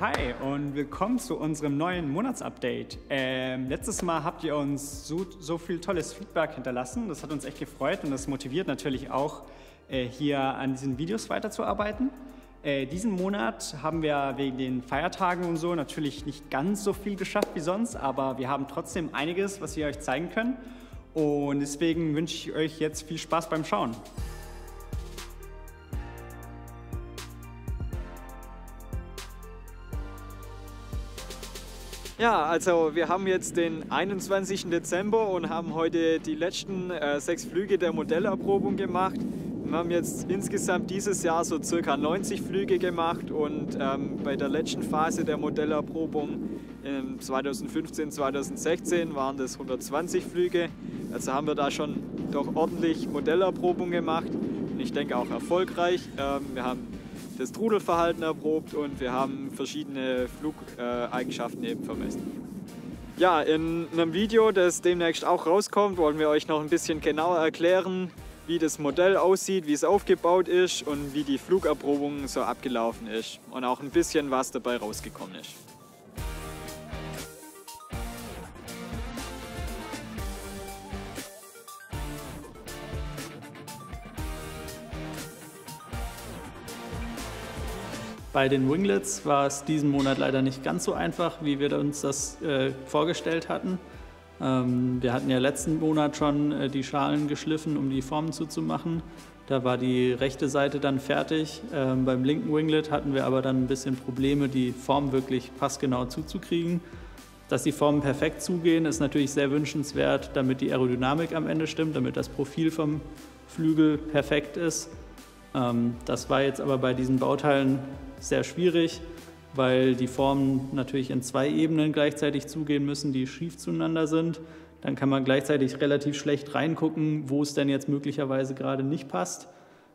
Hi und willkommen zu unserem neuen Monatsupdate. Letztes Mal habt ihr uns so viel tolles Feedback hinterlassen. Das hat uns echt gefreut und das motiviert natürlich auch, hier an diesen Videos weiterzuarbeiten. Diesen Monat haben wir wegen den Feiertagen und so natürlich nicht ganz so viel geschafft wie sonst, aber wir haben trotzdem einiges, was wir euch zeigen können. Und deswegen wünsche ich euch jetzt viel Spaß beim Schauen. Ja, also wir haben jetzt den 21. Dezember und haben heute die letzten 6 Flüge der Modellerprobung gemacht. Wir haben jetzt insgesamt dieses Jahr so circa 90 Flüge gemacht und bei der letzten Phase der Modellerprobung 2015, 2016 waren das 120 Flüge. Also haben wir da schon doch ordentlich Modellerprobung gemacht und ich denke auch erfolgreich. Wir haben das Trudelverhalten erprobt und wir haben verschiedene Flugeigenschaften eben vermessen. Ja, in einem Video, das demnächst auch rauskommt, wollen wir euch noch ein bisschen genauer erklären, wie das Modell aussieht, wie es aufgebaut ist und wie die Flugerprobung so abgelaufen ist und auch ein bisschen was dabei rausgekommen ist. Bei den Winglets war es diesen Monat leider nicht ganz so einfach, wie wir uns das vorgestellt hatten. Wir hatten ja letzten Monat schon die Schalen geschliffen, um die Formen zuzumachen. Da war die rechte Seite dann fertig. Beim linken Winglet hatten wir aber dann ein bisschen Probleme, die Form wirklich passgenau zuzukriegen. Dass die Formen perfekt zugehen, ist natürlich sehr wünschenswert, damit die Aerodynamik am Ende stimmt, damit das Profil vom Flügel perfekt ist. Das war jetzt aber bei diesen Bauteilen sehr schwierig, weil die Formen natürlich in 2 Ebenen gleichzeitig zugehen müssen, die schief zueinander sind. Dann kann man gleichzeitig relativ schlecht reingucken, wo es denn jetzt möglicherweise gerade nicht passt.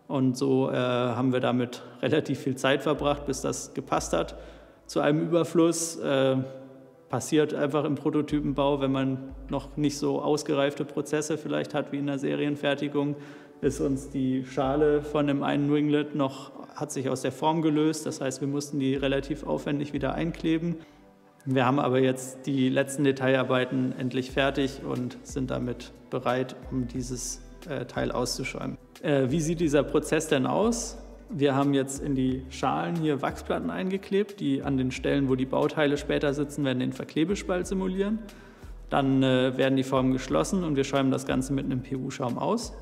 Und so haben wir damit relativ viel Zeit verbracht, bis das gepasst hat. Zu einem Überfluss passiert einfach im Prototypenbau, wenn man noch nicht so ausgereifte Prozesse vielleicht hat wie in der Serienfertigung. Ist uns die Schale von dem einen Winglet hat sich aus der Form gelöst. Das heißt, wir mussten die relativ aufwendig wieder einkleben. Wir haben aber jetzt die letzten Detailarbeiten endlich fertig und sind damit bereit, um dieses Teil auszuschäumen. Wie sieht dieser Prozess denn aus? Wir haben jetzt in die Schalen hier Wachsplatten eingeklebt, die an den Stellen, wo die Bauteile später sitzen, werden den Verklebespalt simulieren. Dann werden die Formen geschlossen und wir schäumen das Ganze mit einem PU-Schaum aus.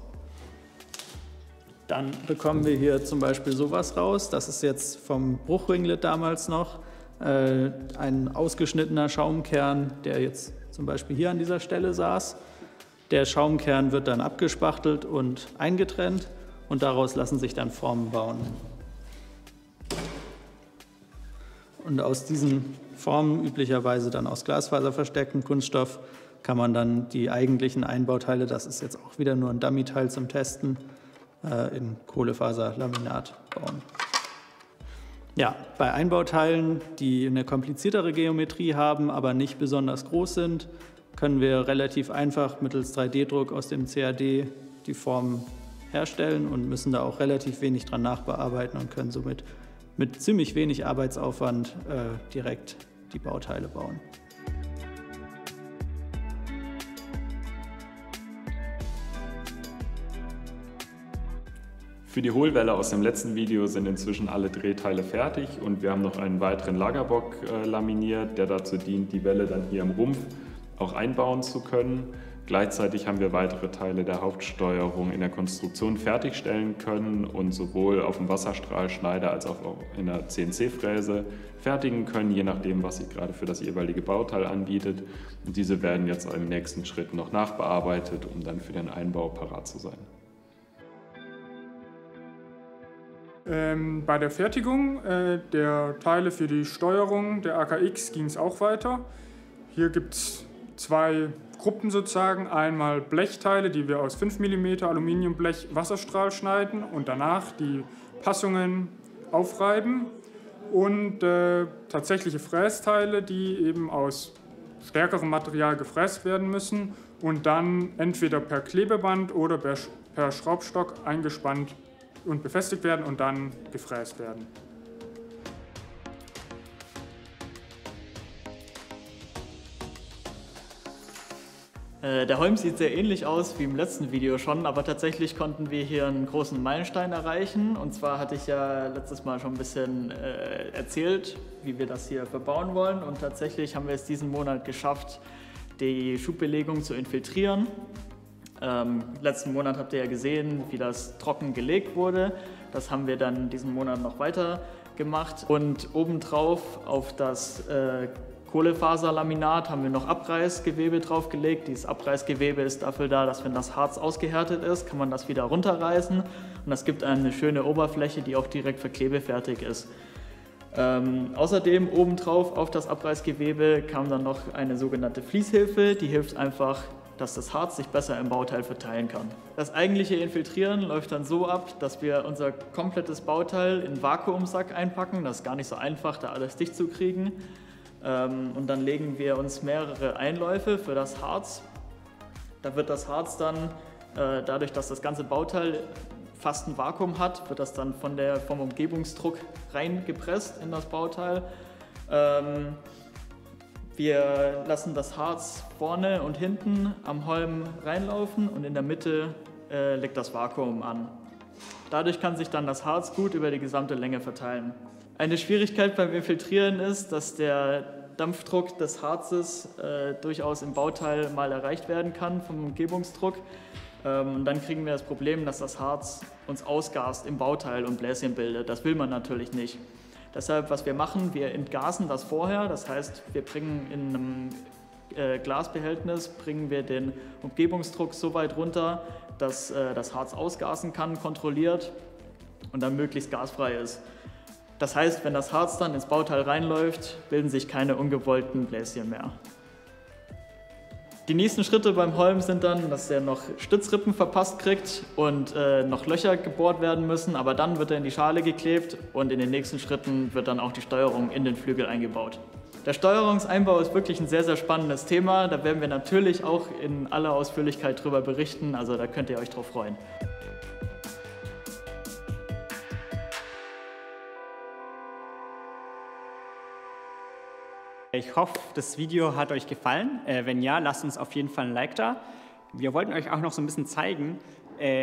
Dann bekommen wir hier zum Beispiel sowas raus. Das ist jetzt vom Bruchwinglet damals noch ein ausgeschnittener Schaumkern, der jetzt zum Beispiel hier an dieser Stelle saß. Der Schaumkern wird dann abgespachtelt und eingetrennt und daraus lassen sich dann Formen bauen. Und aus diesen Formen, üblicherweise dann aus Glasfaser verstärkten Kunststoff, kann man dann die eigentlichen Einbauteile, das ist jetzt auch wieder nur ein Dummy-Teil zum Testen, in Kohlefaserlaminat bauen. Ja, bei Einbauteilen, die eine kompliziertere Geometrie haben, aber nicht besonders groß sind, können wir relativ einfach mittels 3D-Druck aus dem CAD die Formen herstellen und müssen da auch relativ wenig dran nachbearbeiten und können somit mit ziemlich wenig Arbeitsaufwand direkt die Bauteile bauen. Für die Hohlwelle aus dem letzten Video sind inzwischen alle Drehteile fertig und wir haben noch einen weiteren Lagerbock laminiert, der dazu dient, die Welle dann hier im Rumpf auch einbauen zu können. Gleichzeitig haben wir weitere Teile der Hauptsteuerung in der Konstruktion fertigstellen können und sowohl auf dem Wasserstrahlschneider als auch in der CNC-Fräse fertigen können, je nachdem, was sich gerade für das jeweilige Bauteil anbietet. Und diese werden jetzt im nächsten Schritt noch nachbearbeitet, um dann für den Einbau parat zu sein. Bei der Fertigung der Teile für die Steuerung der AKX ging es auch weiter. Hier gibt es 2 Gruppen sozusagen. Einmal Blechteile, die wir aus 5 mm Aluminiumblech Wasserstrahl schneiden und danach die Passungen aufreiben. Und tatsächliche Frästeile, die eben aus stärkerem Material gefräst werden müssen und dann entweder per Klebeband oder per Schraubstock eingespannt und befestigt werden und dann gefräst werden. Der Holm sieht sehr ähnlich aus wie im letzten Video schon, aber tatsächlich konnten wir hier einen großen Meilenstein erreichen. Und zwar hatte ich ja letztes Mal schon ein bisschen erzählt, wie wir das hier verbauen wollen. Und tatsächlich haben wir es diesen Monat geschafft, die Schubbelegung zu infiltrieren. Letzten Monat habt ihr ja gesehen, wie das trocken gelegt wurde. Das haben wir dann diesen Monat noch weiter gemacht. Und obendrauf auf das Kohlefaserlaminat haben wir noch Abreißgewebe draufgelegt. Dieses Abreißgewebe ist dafür da, dass wenn das Harz ausgehärtet ist, kann man das wieder runterreißen und das gibt eine schöne Oberfläche, die auch direkt verklebefertig ist. Außerdem obendrauf auf das Abreißgewebe kam dann noch eine sogenannte Fließhilfe, die hilft einfach, dass das Harz sich besser im Bauteil verteilen kann. Das eigentliche Infiltrieren läuft dann so ab, dass wir unser komplettes Bauteil in einen Vakuumsack einpacken. Das ist gar nicht so einfach, da alles dicht zu kriegen. Und dann legen wir uns mehrere Einläufe für das Harz. Da wird das Harz dann, dadurch dass das ganze Bauteil fast ein Vakuum hat, wird das dann vom Umgebungsdruck reingepresst in das Bauteil. Wir lassen das Harz vorne und hinten am Holm reinlaufen und in der Mitte legt das Vakuum an. Dadurch kann sich dann das Harz gut über die gesamte Länge verteilen. Eine Schwierigkeit beim Infiltrieren ist, dass der Dampfdruck des Harzes durchaus im Bauteil mal erreicht werden kann vom Umgebungsdruck. Und dann kriegen wir das Problem, dass das Harz uns ausgast im Bauteil und Bläschen bildet. Das will man natürlich nicht. Deshalb, was wir machen, wir entgasen das vorher. Das heißt, wir bringen in einem Glasbehältnis den Umgebungsdruck so weit runter, dass das Harz ausgasen kann, kontrolliert und dann möglichst gasfrei ist. Das heißt, wenn das Harz dann ins Bauteil reinläuft, bilden sich keine ungewollten Bläschen mehr. Die nächsten Schritte beim Holm sind dann, dass er noch Stützrippen verpasst kriegt und noch Löcher gebohrt werden müssen, aber dann wird er in die Schale geklebt und in den nächsten Schritten wird dann auch die Steuerung in den Flügel eingebaut. Der Steuerungseinbau ist wirklich ein sehr, sehr spannendes Thema. Da werden wir natürlich auch in aller Ausführlichkeit drüber berichten, also da könnt ihr euch drauf freuen. Ich hoffe, das Video hat euch gefallen. Wenn ja, lasst uns auf jeden Fall ein Like da. Wir wollten euch auch noch so ein bisschen zeigen,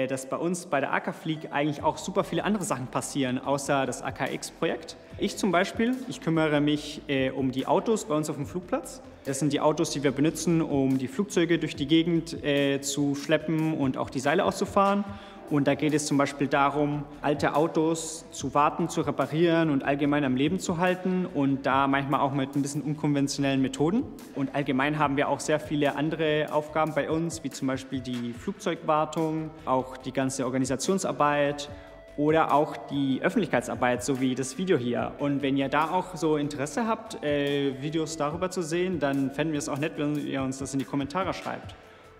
dass bei uns bei der Akaflieg eigentlich auch super viele andere Sachen passieren, außer das AKX-Projekt. Ich zum Beispiel, ich kümmere mich um die Autos bei uns auf dem Flugplatz. Das sind die Autos, die wir benutzen, um die Flugzeuge durch die Gegend zu schleppen und auch die Seile auszufahren. Und da geht es zum Beispiel darum, alte Autos zu warten, zu reparieren und allgemein am Leben zu halten und da manchmal auch mit ein bisschen unkonventionellen Methoden. Und allgemein haben wir auch sehr viele andere Aufgaben bei uns, wie zum Beispiel die Flugzeugwartung, auch die ganze Organisationsarbeit oder auch die Öffentlichkeitsarbeit, so wie das Video hier. Und wenn ihr da auch so Interesse habt, Videos darüber zu sehen, dann fänden wir es auch nett, wenn ihr uns das in die Kommentare schreibt.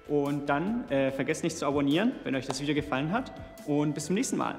Und dann vergesst nicht zu abonnieren, wenn euch das Video gefallen hat. Und bis zum nächsten Mal.